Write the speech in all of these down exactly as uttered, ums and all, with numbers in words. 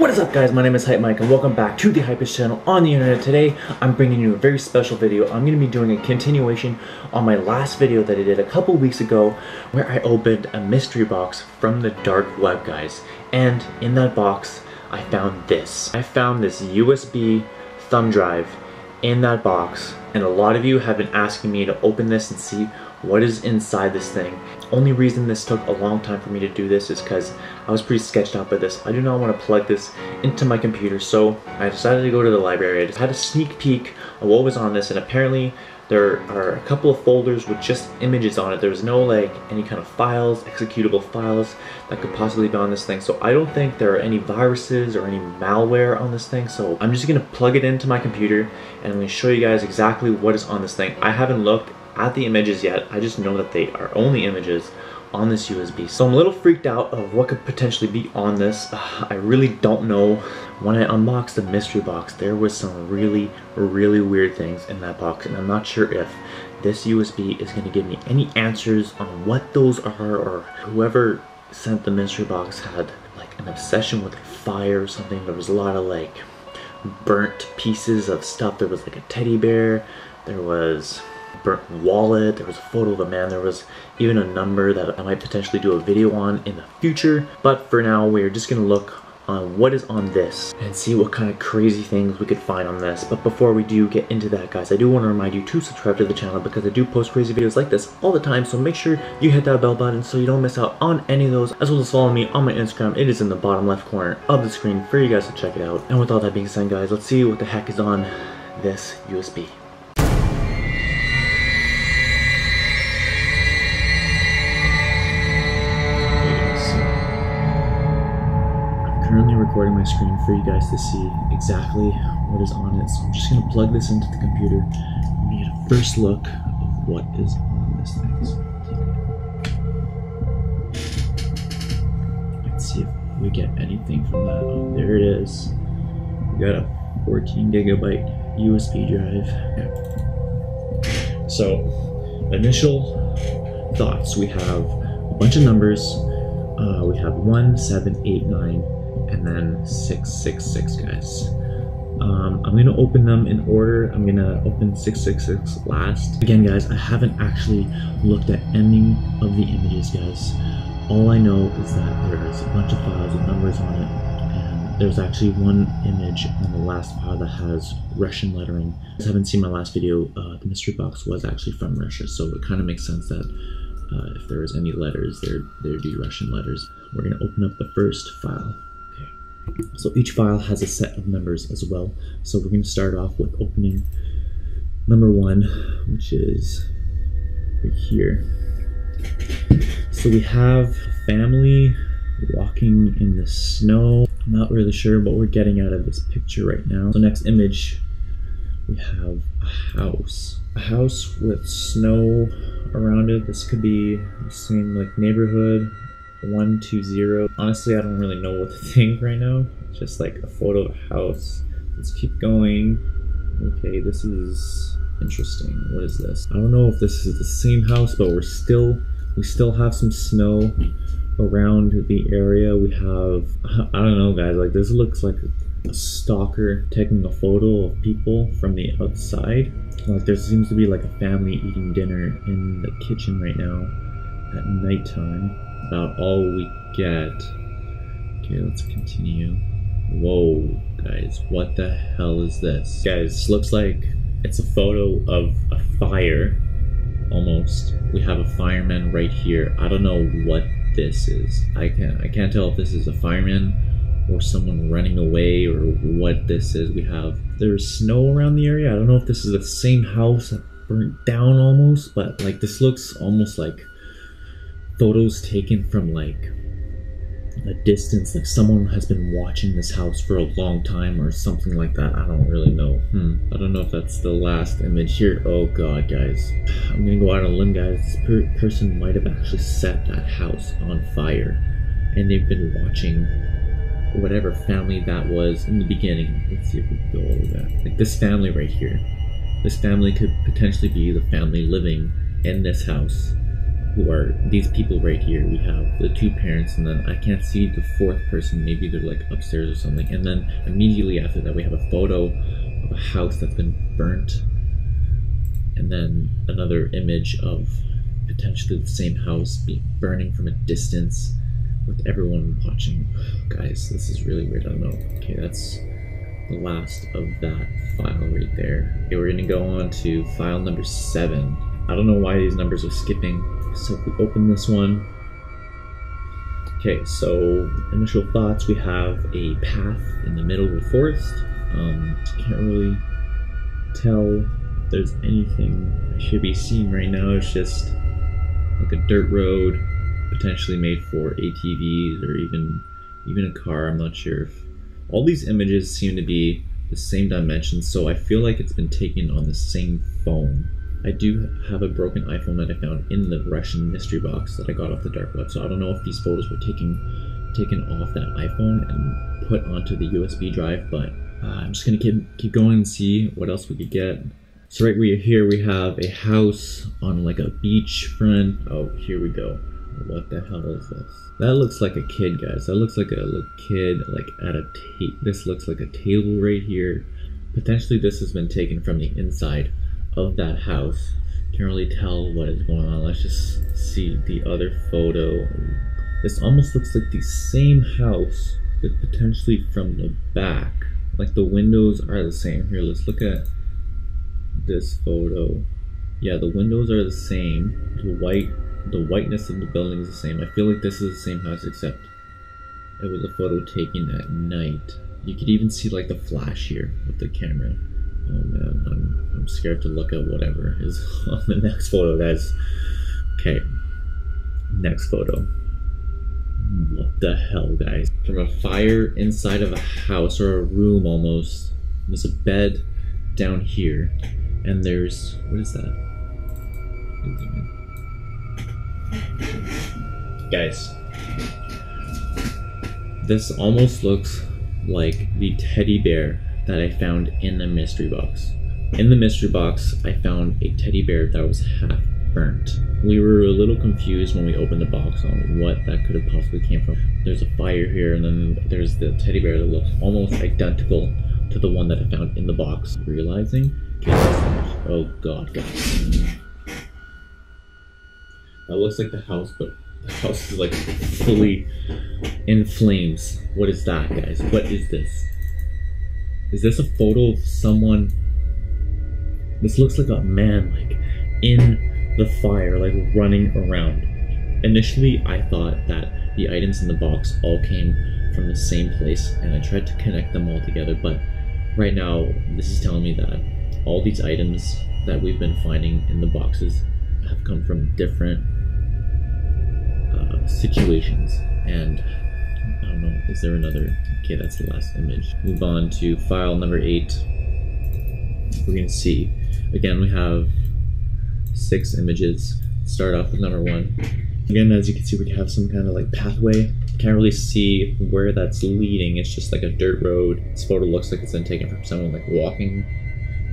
What is up, guys? My name is HypeMyke and welcome back to the Hypest channel on the internet. Today, I'm bringing you a very special video. I'm going to be doing a continuation on my last video that I did a couple weeks ago where I opened a mystery box from the dark web, guys. And in that box, I found this. I found this U S B thumb drive in that box, and a lot of you have been asking me to open this and see what is inside this thing. Only reason this took a long time for me to do this is because I was pretty sketched out by this. I do not want to plug this into my computer, so I decided to go to the library. I just had a sneak peek of what was on this, and apparently there are a couple of folders with just images on it. There was no like any kind of files, executable files that could possibly be on this thing. So I don't think there are any viruses or any malware on this thing. So I'm just gonna plug it into my computer and I'm gonna show you guys exactly what is on this thing. I haven't looked at the images yet. I just know that they are only images on this U S B. So I'm a little freaked out of what could potentially be on this. Uh, I really don't know. When I unboxed the mystery box, there was some really, really weird things in that box, and I'm not sure if this U S B is going to give me any answers on what those are, or whoever sent the mystery box had like an obsession with fire or something. There was a lot of like burnt pieces of stuff. There was like a teddy bear. There was burnt wallet, there was a photo of a man, there was even a number that I might potentially do a video on in the future. But for now, we're just gonna look on what is on this and see what kind of crazy things we could find on this. But before we do get into that, guys, I do want to remind you to subscribe to the channel because I do post crazy videos like this all the time, so make sure you hit that bell button so you don't miss out on any of those, as well as follow me on my Instagram. It is in the bottom left corner of the screen for you guys to check it out. And with all that being said, guys, let's see what the heck is on this U S B. Recording my screen for you guys to see exactly what is on it, so I'm just going to plug this into the computer and we get a first look of what is on this thing. Let's see if we get anything from that. Oh, there it is. We got a fourteen gigabyte U S B drive. Yeah. So, initial thoughts. We have a bunch of numbers. Uh, we have one, seven, eight, nine, and then six six six, guys. Um, I'm gonna open them in order. I'm gonna open six six six last. Again, guys, I haven't actually looked at any of the images, guys. All I know is that there's a bunch of files with numbers on it, and there's actually one image on the last file that has Russian lettering. If you guys haven't seen my last video, uh, the mystery box was actually from Russia, so it kind of makes sense that uh, if there was any letters, there, there'd be Russian letters. We're gonna open up the first file. So each file has a set of numbers as well. So we're going to start off with opening number one, which is right here. So we have a family walking in the snow. I'm not really sure what we're getting out of this picture right now. So next image, we have a house. A house with snow around it. This could be the same like neighborhood. one two zero. Honestly, I don't really know what to think right now. It's just like a photo of a house. Let's keep going. Okay, this is interesting. What is this? I don't know if this is the same house, but we're still we still have some snow around the area. We have, I don't know, guys, like this looks like a stalker taking a photo of people from the outside. Like there seems to be like a family eating dinner in the kitchen right now at nighttime. About all we get. Okay, let's continue. Whoa, guys, what the hell is this? Guys, this looks like it's a photo of a fire, almost. We have a fireman right here. I don't know what this is. I can't, I can't tell if this is a fireman or someone running away or what this is. We have, there's snow around the area. I don't know if this is the same house that burnt down almost, but like this looks almost like photos taken from like a distance, like someone has been watching this house for a long time or something like that. I don't really know. Hmm. I don't know if that's the last image here. Oh god, guys, I'm gonna go out on a limb, guys. This per person might have actually set that house on fire, and they've been watching whatever family that was in the beginning. Let's see if we can go over that. Like this family right here. This family could potentially be the family living in this house who are these people right here. We have the two parents, and then I can't see the fourth person. Maybe they're like upstairs or something. And then immediately after that, we have a photo of a house that's been burnt, and then another image of potentially the same house being burning from a distance with everyone watching. Guys, this is really weird. I don't know. Okay, that's the last of that file right there. Okay, we're gonna go on to file number seven. I don't know why these numbers are skipping. So if we open this one, okay, so initial thoughts, we have a path in the middle of the forest. Um, can't really tell if there's anything I should be seeing right now. It's just like a dirt road, potentially made for A T Vs or even even a car. I'm not sure. If all these images seem to be the same dimensions, so I feel like it's been taken on the same phone. I do have a broken iPhone that I found in the Russian mystery box that I got off the dark web, so I don't know if these photos were taken taken off that iPhone and put onto the U S B drive, but uh, I'm just gonna keep, keep going and see what else we could get. So right here we have a house on like a beach front. Oh, here we go. What the hell is this? That looks like a kid, guys. That looks like a little kid, like at a ta- this looks like a table right here. Potentially this has been taken from the inside of that house. Can't really tell what is going on. Let's just see the other photo. This almost looks like the same house, but potentially from the back. Like the windows are the same. Here, let's look at this photo. Yeah, the windows are the same. The white, the whiteness of the building is the same. I feel like this is the same house, except it was a photo taken at night. You could even see like the flash here of the camera. Oh man, I'm, I'm scared to look at whatever is on the next photo, guys. Okay, next photo. What the hell, guys? From a fire inside of a house, or a room almost. There's a bed down here, and there's, what is that? Guys, this almost looks like the teddy bear that I found in the mystery box. In the mystery box, I found a teddy bear that was half burnt. We were a little confused when we opened the box on what that could have possibly came from. There's a fire here, and then there's the teddy bear that looks almost identical to the one that I found in the box. Realizing, okay, oh god, guys. That looks like the house, but the house is like fully in flames. What is that, guys? What is this? Is this a photo of someone? This looks like a man, like, in the fire, like, running around. Initially, I thought that the items in the box all came from the same place, and I tried to connect them all together, but right now, this is telling me that all these items that we've been finding in the boxes have come from different uh, situations, and I don't know, is there another? Okay, that's the last image. Move on to file number eight. We're gonna see. Again, we have six images. Start off with number one. Again, as you can see, we have some kind of like pathway. Can't really see where that's leading. It's just like a dirt road. This photo looks like it's been taken from someone like walking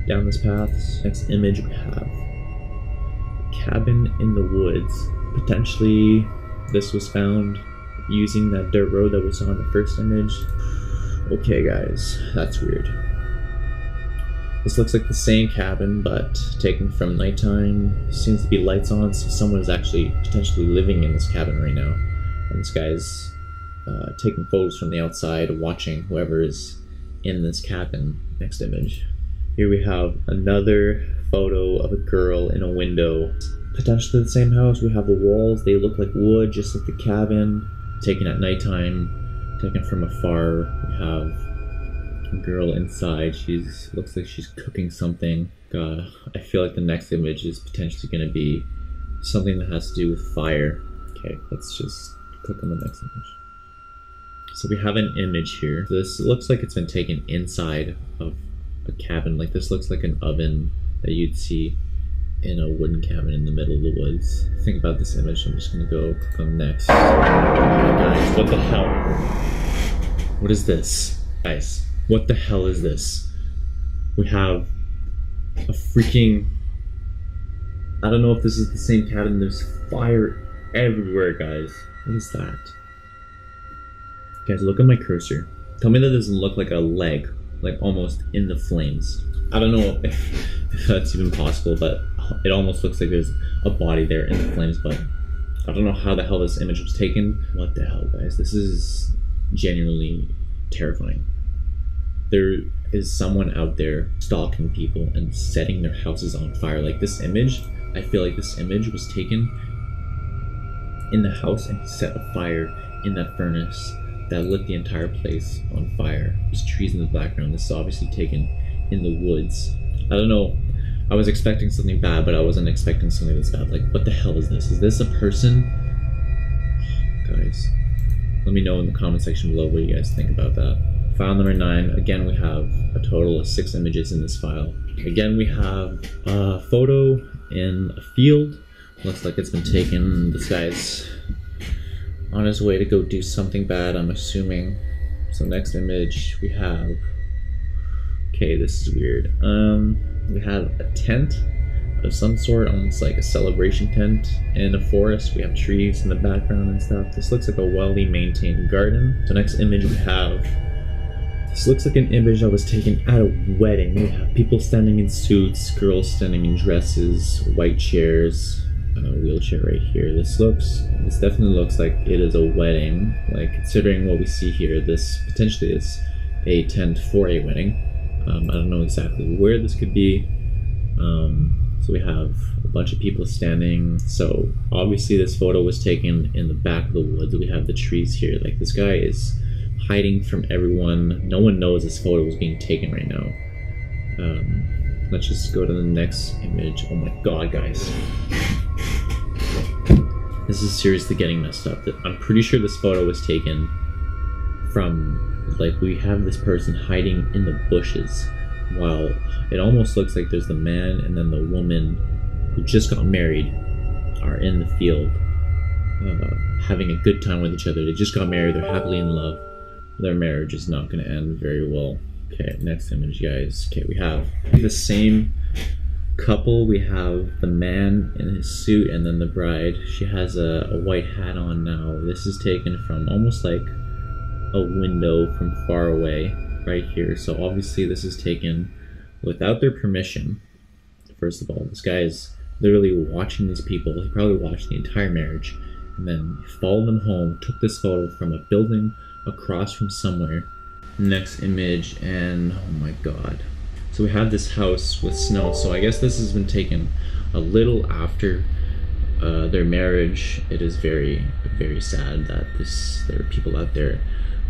down this path. Next image, we have a cabin in the woods. Potentially, this was found using that dirt road that we saw in the first image. Okay, guys, that's weird. This looks like the same cabin, but taken from nighttime. Seems to be lights on, so someone is actually potentially living in this cabin right now. And this guy's uh, taking photos from the outside, watching whoever is in this cabin. Next image. Here we have another photo of a girl in a window. Potentially the same house. We have the walls. They look like wood, just like the cabin. Taken at nighttime, taken from afar. We have a girl inside. She's looks like she's cooking something. God, I feel like the next image is potentially going to be something that has to do with fire. Okay, let's just click on the next image. So we have an image here. This looks like it's been taken inside of a cabin. Like this looks like an oven that you'd see in a wooden cabin in the middle of the woods. Think about this image. I'm just gonna go click on next. Guys, what the hell? What is this? Guys, what the hell is this? We have a freaking, I I don't know if this is the same cabin. There's fire everywhere, guys. What is that? Guys, look at my cursor. Tell me that doesn't look like a leg, like almost in the flames. I don't know if, if that's even possible, but it almost looks like there's a body there in the flames, but I don't know how the hell this image was taken. What the hell, guys? This is genuinely terrifying. There is someone out there stalking people and setting their houses on fire. Like this image, I feel like this image was taken in the house and set a fire in that furnace that lit the entire place on fire. There's trees in the background. This is obviously taken in the woods. I don't know. I was expecting something bad, but I wasn't expecting something this bad. Like, what the hell is this? Is this a person? Guys, let me know in the comment section below what you guys think about that. File number nine, again we have a total of six images in this file. Again we have a photo in a field. Looks like it's been taken. This guy's on his way to go do something bad, I'm assuming. So next image we have, okay, this is weird. Um, we have a tent of some sort, almost like a celebration tent in a forest. We have trees in the background and stuff. This looks like a well-maintained maintained garden. So next image we have, this looks like an image that was taken at a wedding. We have people standing in suits, girls standing in dresses, white chairs, a wheelchair right here. This looks, this definitely looks like it is a wedding. Like, considering what we see here, this potentially is a tent for a wedding. Um, I don't know exactly where this could be. Um, so we have a bunch of people standing. So obviously this photo was taken in the back of the woods. We have the trees here. Like, this guy is hiding from everyone. No one knows this photo was being taken right now. Um, let's just go to the next image. Oh my god, guys. This is seriously getting messed up. I'm pretty sure this photo was taken from, like, we have this person hiding in the bushes. While it almost looks like there's the man and then the woman who just got married are in the field, uh, having a good time with each other. They just got married, they're happily in love. Their marriage is not going to end very well. Okay, next image, guys. Okay, we have the same couple. We have the man in his suit and then the bride. She has a, a white hat on now. This is taken from almost like a window from far away right here. So obviously this is taken without their permission. First of all, this guy is literally watching these people. He probably watched the entire marriage and then followed them home, took this photo from a building across from somewhere. Next image, and oh my god. So we have this house with snow, so I guess this has been taken a little after uh, their marriage. It is very, very sad that this there are people out there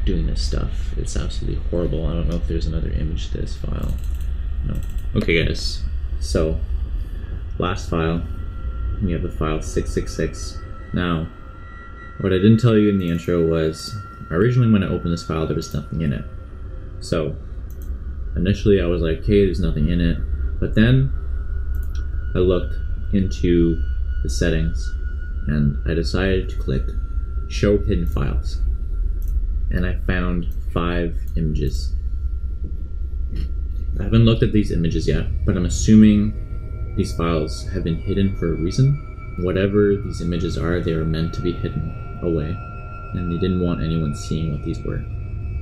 doing this stuff. It's absolutely horrible. I don't know if there's another image to this file. No. Okay guys, so last file, we have the file six six six. Now, what I didn't tell you in the intro was, originally when I opened this file, there was nothing in it. So, initially I was like, hey, there's nothing in it. But then, I looked into the settings, and I decided to click Show Hidden Files. And I found five images. I haven't looked at these images yet, but I'm assuming these files have been hidden for a reason. Whatever these images are, they were meant to be hidden away. And they didn't want anyone seeing what these were.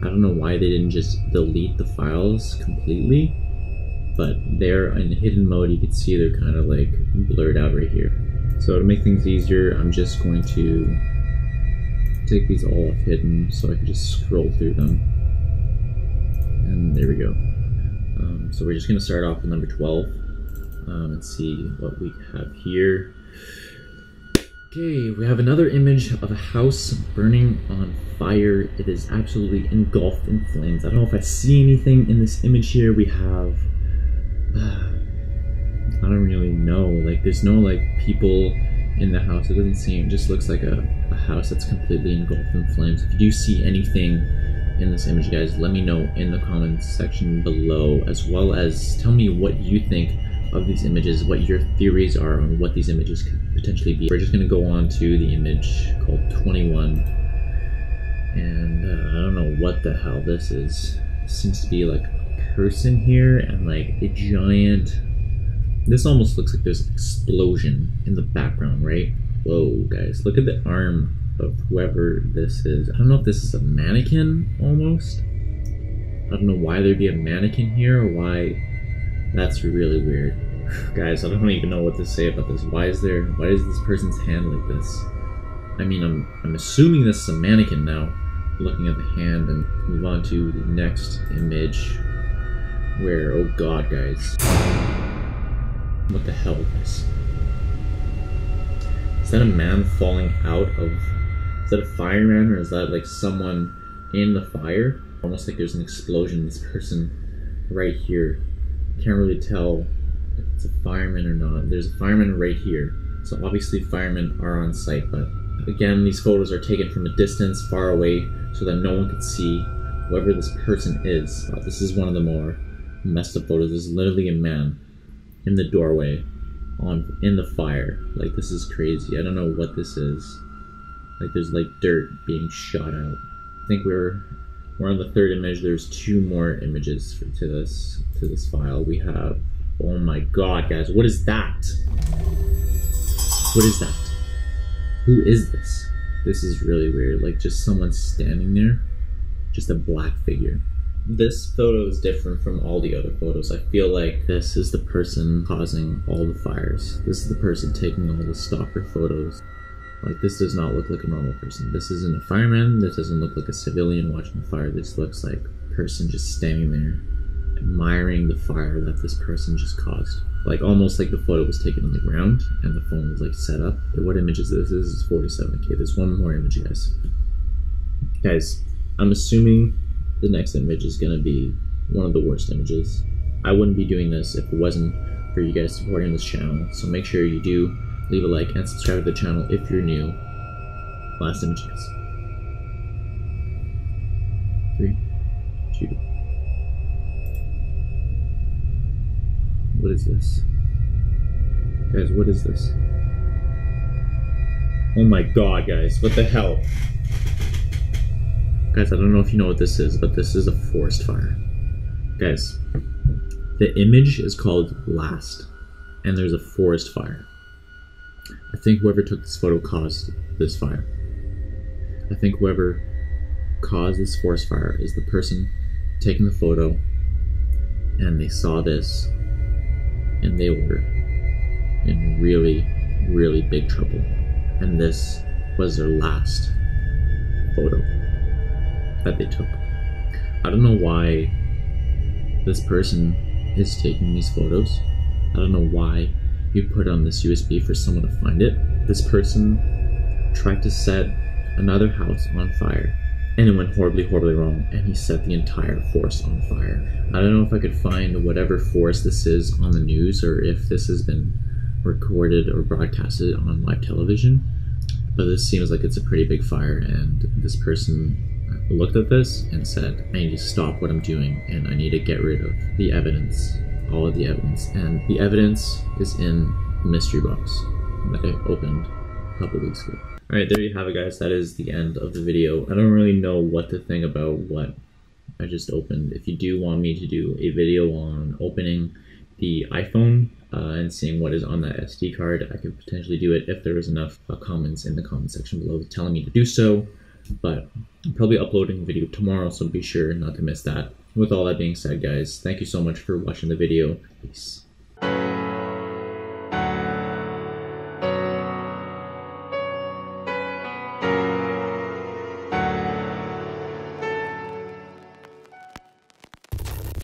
I don't know why they didn't just delete the files completely, but they're in hidden mode. You can see they're kind of like blurred out right here. So to make things easier, I'm just going to take these all off hidden so I can just scroll through them. And there we go. Um, so we're just going to start off with number twelve um, and see what we have here. Okay, we have another image of a house burning on fire. It is absolutely engulfed in flames. I don't know if I see anything in this image here. We have, uh, I don't really know. Like, there's no like people in the house. It doesn't seem, it just looks like a, a house that's completely engulfed in flames. If you do see anything in this image, guys, let me know in the comments section below, as well as tell me what you think of these images, what your theories are on what these images could potentially be. We're just going to go on to the image called twenty-one, and uh, I don't know what the hell this is. It seems to be like a person here and like a giant This almost looks like there's an explosion in the background, right? Whoa, guys, look at the arm of whoever this is. I don't know if this is a mannequin, almost. I don't know why there'd be a mannequin here, or why... That's really weird. Guys, I don't even know what to say about this. Why is there... Why is this person's hand like this? I mean, I'm, I'm assuming this is a mannequin now. Looking at the hand, and move on to the next image. Where, oh god, guys. What the hell is this? Is that a man falling out of... Is that a fireman, or is that like someone in the fire? Almost like there's an explosion. This person right here. Can't really tell if it's a fireman or not. There's a fireman right here. So obviously firemen are on site, but again, these photos are taken from a distance, far away, so that no one can see whoever this person is. Wow, this is one of the more messed up photos. There's literally a man in the doorway, on in the fire. Like, this is crazy. I don't know what this is. Like, there's like dirt being shot out. I think we're we're on the third image. There's two more images for, to this to this file. We have. Oh my god, guys! What is that? What is that? Who is this? This is really weird. Like, just someone standing there. Just a black figure. This photo is different from all the other photos. I feel like this is the person causing all the fires. This is the person taking all the stalker photos. Like, this does not look like a normal person. This isn't a fireman. This doesn't look like a civilian watching the fire. This looks like a person just standing there, admiring the fire that this person just caused. Like, almost like the photo was taken on the ground and the phone was like set up. What image is this? This is forty-seven K. There's one more image, guys. Guys, I'm assuming the next image is gonna be one of the worst images. I wouldn't be doing this if it wasn't for you guys supporting this channel. So make sure you do leave a like and subscribe to the channel if you're new. Last image, guys. Three, two. What is this? Guys, what is this? Oh my god, guys, what the hell? Guys, I don't know if you know what this is, but this is a forest fire. Guys, the image is called Last, and there's a forest fire. I think whoever took this photo caused this fire. I think whoever caused this forest fire is the person taking the photo, and they saw this. And they were in really, really big trouble. And this was their last photo that they took. I don't know why this person is taking these photos. I don't know why you put on this U S B for someone to find it. This person tried to set another house on fire. And it went horribly, horribly wrong, and he set the entire forest on fire. I don't know if I could find whatever forest this is on the news, or if this has been recorded or broadcasted on live television, but this seems like it's a pretty big fire, and this person looked at this and said, I need to stop what I'm doing, and I need to get rid of the evidence, all of the evidence. And the evidence is in the mystery box that I opened a couple weeks ago. Alright, there you have it, guys. That is the end of the video. I don't really know what to think about what I just opened. If you do want me to do a video on opening the iPhone uh, and seeing what is on that S D card, I could potentially do it if there was enough uh, comments in the comment section below telling me to do so. But I'm probably uploading a video tomorrow, so be sure not to miss that. With all that being said, guys, thank you so much for watching the video. Peace.